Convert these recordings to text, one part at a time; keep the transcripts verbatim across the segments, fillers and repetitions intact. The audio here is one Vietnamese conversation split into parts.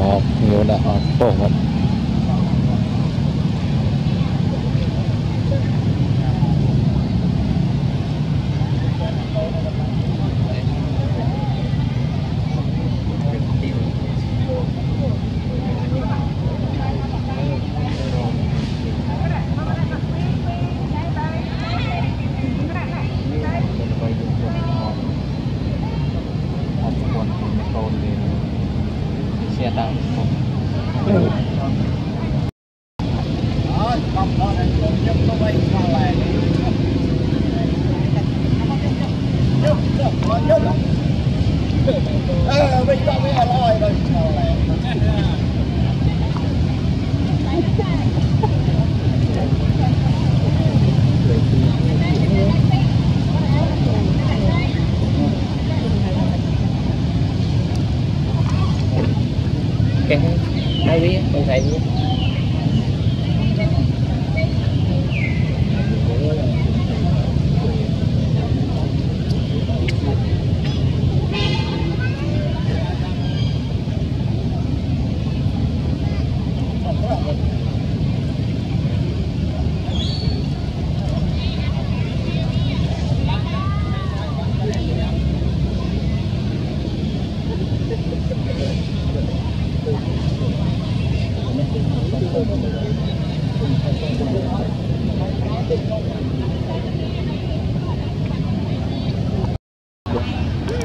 shop you know open. Hãy subscribe cho kênh Ghiền Mì Gõ Để không bỏ lỡ những video hấp dẫn. Hai biết con thầy biết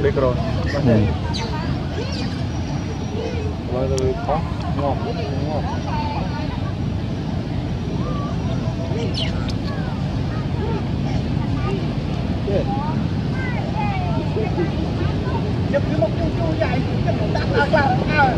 Micro. Mm. Where do we pop? No. No. Good. Hãy subscribe cho kênh Ghiền Mì Gõ Để không bỏ lỡ những video hấp dẫn.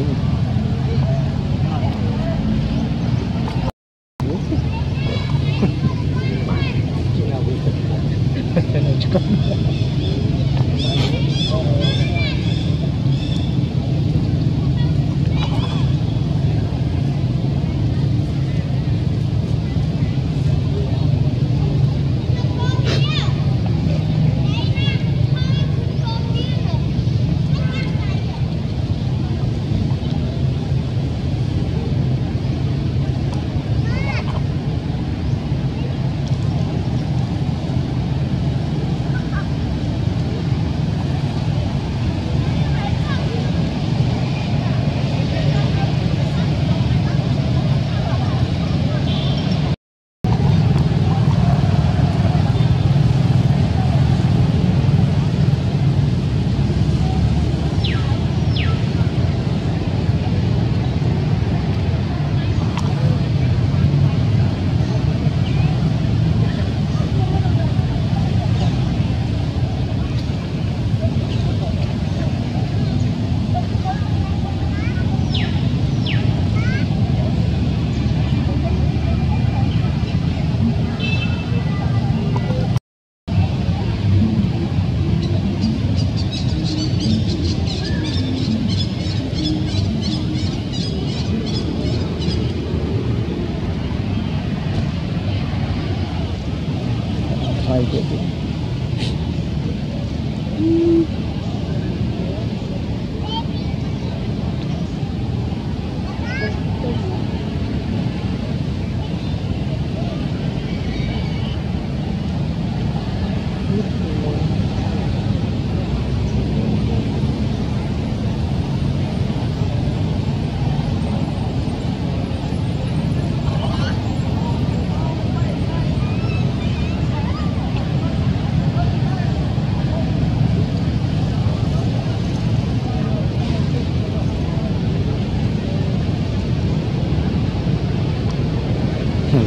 đấy.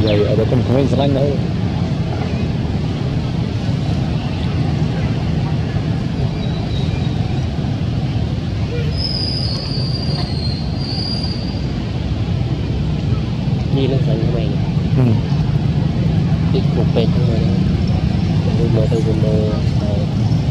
Vậy ở đây không có gì lạnh nữa. Đi lên sân của mình. Ừ. Đi cục bê thôi. Đi mơ tôi cũng mơ.